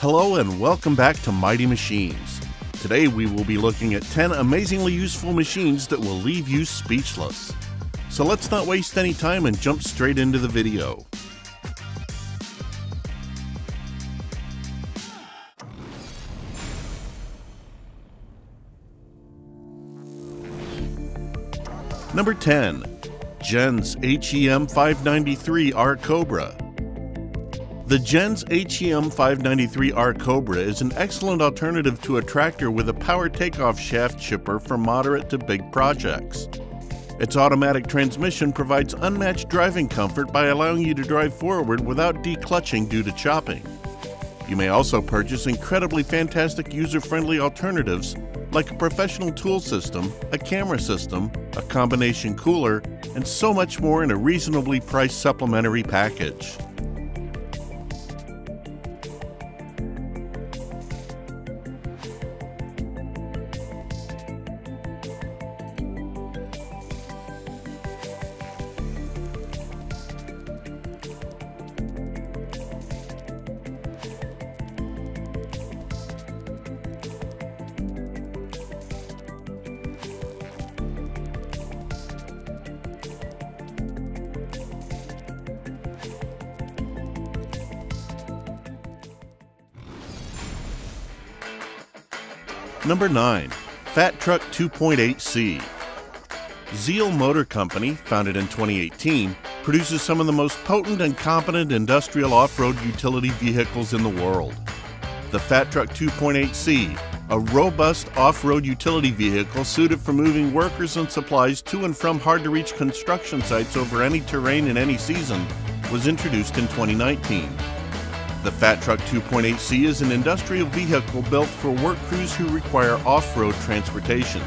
Hello and welcome back to Mighty Machines. Today we will be looking at 10 amazingly useful machines that will leave you speechless. So let's not waste any time and jump straight into the video. Number 10. JENZ HEM593R Cobra. The JENZ HEM593R Cobra is an excellent alternative to a tractor with a power takeoff shaft chipper for moderate to big projects. Its automatic transmission provides unmatched driving comfort by allowing you to drive forward without declutching due to chopping. You may also purchase incredibly fantastic user-friendly alternatives like a professional tool system, a camera system, a combination cooler, and so much more in a reasonably priced supplementary package. Number 9. Fat Truck 2.8C. Zeal Motor Company, founded in 2018, produces some of the most potent and competent industrial off-road utility vehicles in the world. The Fat Truck 2.8C, a robust off-road utility vehicle suited for moving workers and supplies to and from hard-to-reach construction sites over any terrain in any season, was introduced in 2019. The Fat Truck 2.8C is an industrial vehicle built for work crews who require off-road transportation.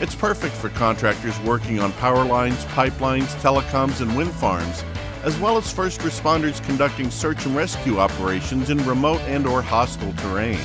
It's perfect for contractors working on power lines, pipelines, telecoms, and wind farms, as well as first responders conducting search and rescue operations in remote and/or hostile terrain.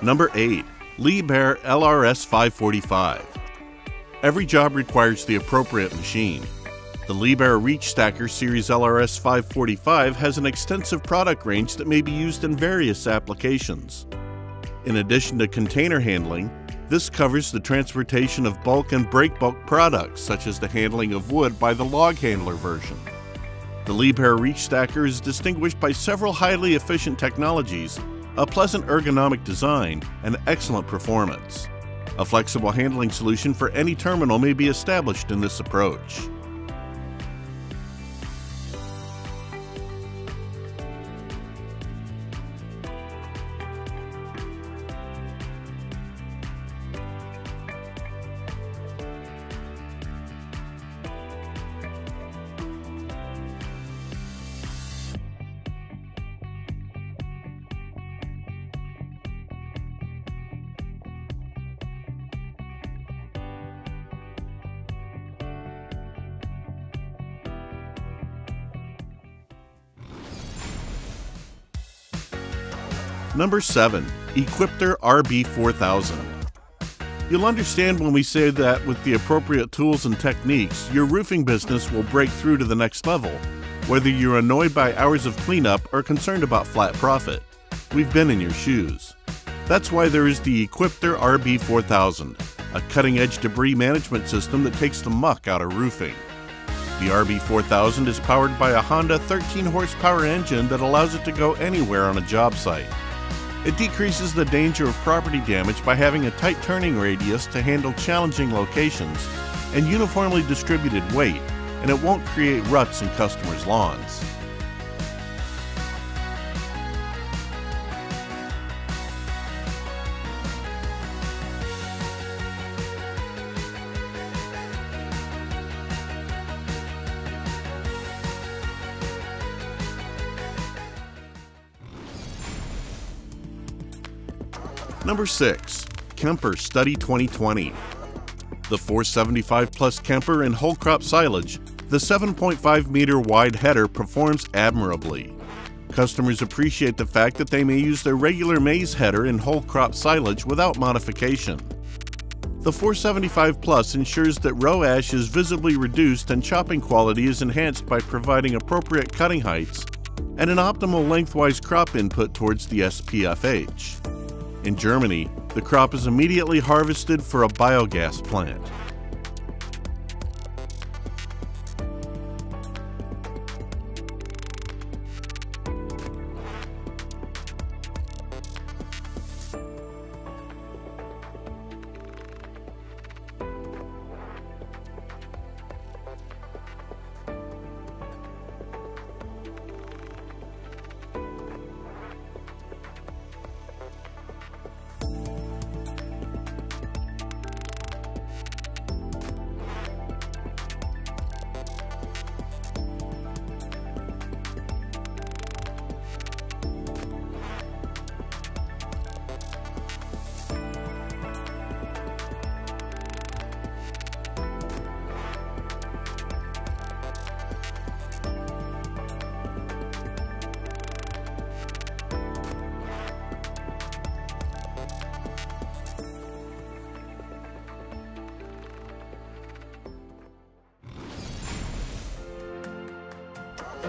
Number 8. Liebherr LRS 545. Every job requires the appropriate machine. The Liebherr ReachStacker Series LRS 545 has an extensive product range that may be used in various applications. In addition to container handling, this covers the transportation of bulk and breakbulk products, such as the handling of wood by the log handler version. The Liebherr ReachStacker is distinguished by several highly efficient technologies, a pleasant ergonomic design, and excellent performance. A flexible handling solution for any terminal may be established in this approach. Number 7. Equipter RB4000. You'll understand when we say that with the appropriate tools and techniques, your roofing business will break through to the next level, Whether you're annoyed by hours of cleanup or concerned about flat profit, we've been in your shoes. That's why there is the Equipter RB4000, a cutting-edge debris management system that takes the muck out of roofing. The RB4000 is powered by a Honda 13-horsepower engine that allows it to go anywhere on a job site. It decreases the danger of property damage by having a tight turning radius to handle challenging locations and uniformly distributed weight, and it won't create ruts in customers' lawns. Number 6. Kemper Study 2020. The 475 plus Kemper in whole crop silage, the 7.5 meter wide header performs admirably. Customers appreciate the fact that they may use their regular maize header in whole crop silage without modification. The 475 plus ensures that row ash is visibly reduced and chopping quality is enhanced by providing appropriate cutting heights and an optimal lengthwise crop input towards the SPFH. In Germany, the crop is immediately harvested for a biogas plant.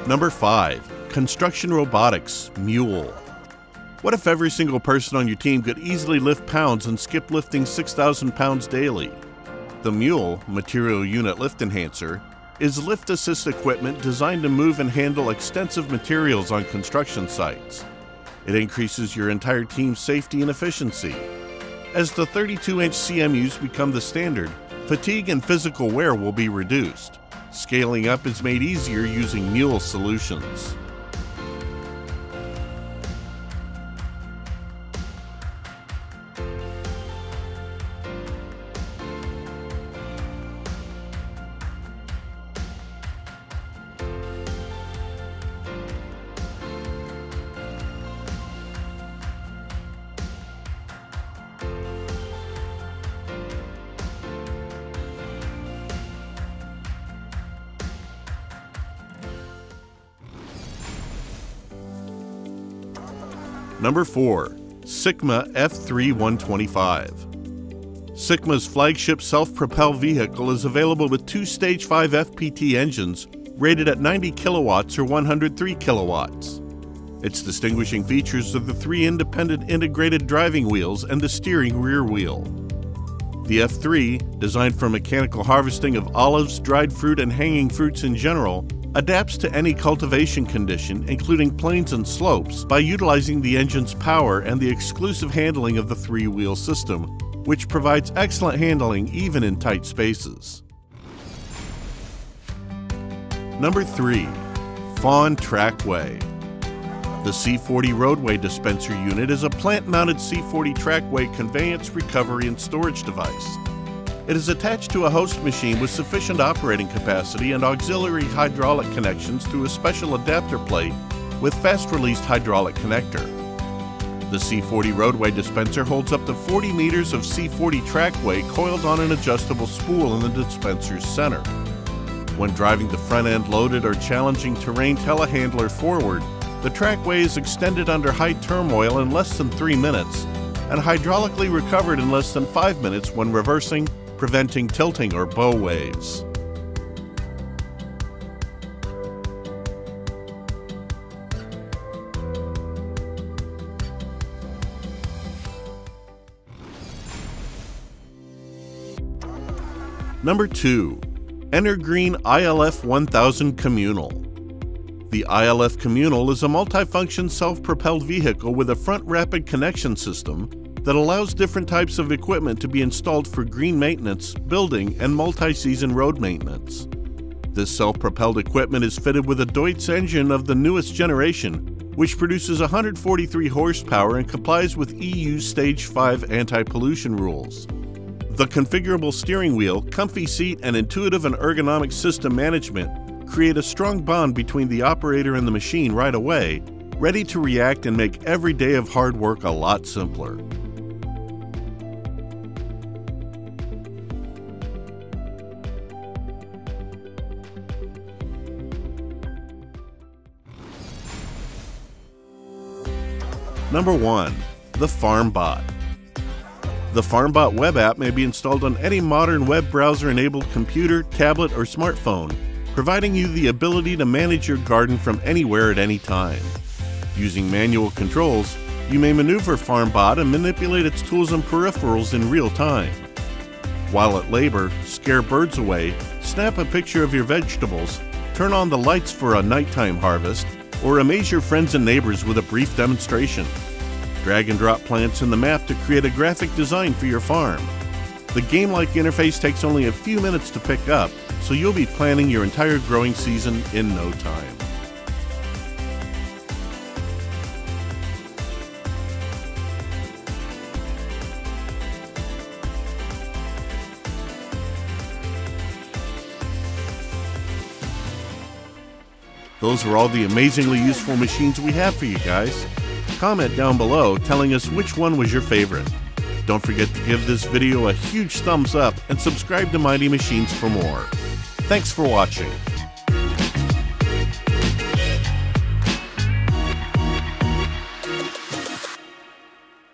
Number 5. Construction Robotics Mule. What if every single person on your team could easily lift pounds and skip lifting 6,000 pounds daily? The Mule, Material Unit Lift Enhancer, is lift assist equipment designed to move and handle extensive materials on construction sites. It increases your entire team's safety and efficiency. As the 32-inch CMUs become the standard, fatigue and physical wear will be reduced. Scaling up is made easier using Mule solutions. Number 4. Sicma F3 125. Sicma's flagship self-propel vehicle is available with two Stage 5 FPT engines rated at 90 kilowatts or 103 kilowatts. Its distinguishing features are the three independent integrated driving wheels and the steering rear wheel. The F3, designed for mechanical harvesting of olives, dried fruit, and hanging fruits in general, adapts to any cultivation condition, including plains and slopes, by utilizing the engine's power and the exclusive handling of the three-wheel system, which provides excellent handling even in tight spaces. Number 3. Faunt Trackway. The C40 Roadway Dispenser Unit is a plant-mounted C40 Trackway conveyance recovery and storage device. It is attached to a host machine with sufficient operating capacity and auxiliary hydraulic connections through a special adapter plate with fast-released hydraulic connector. The C40 roadway dispenser holds up to 40 meters of C40 trackway coiled on an adjustable spool in the dispenser's center. When driving the front end loaded or challenging terrain telehandler forward, the trackway is extended under high turmoil in less than 3 minutes and hydraulically recovered in less than 5 minutes when reversing, preventing tilting or bow waves. Number 2. Energreen ILF 1000 Communal. The ILF Communal is a multifunction self-propelled vehicle with a front rapid connection system that allows different types of equipment to be installed for green maintenance, building, and multi-season road maintenance. This self-propelled equipment is fitted with a Deutz engine of the newest generation, which produces 143 horsepower and complies with EU Stage 5 anti-pollution rules. The configurable steering wheel, comfy seat, and intuitive and ergonomic system management create a strong bond between the operator and the machine right away, ready to react and make every day of hard work a lot simpler. Number 1. The FarmBot. The FarmBot web app may be installed on any modern web browser-enabled computer, tablet, or smartphone, providing you the ability to manage your garden from anywhere at any time. Using manual controls, you may maneuver FarmBot and manipulate its tools and peripherals in real time. While at labor, scare birds away, snap a picture of your vegetables, turn on the lights for a nighttime harvest, or amaze your friends and neighbors with a brief demonstration. Drag and drop plants in the map to create a graphic design for your farm. The game-like interface takes only a few minutes to pick up, so you'll be planning your entire growing season in no time. Those were all the amazingly useful machines we have for you guys. Comment down below telling us which one was your favorite. Don't forget to give this video a huge thumbs up and subscribe to Mighty Machines for more. Thanks for watching.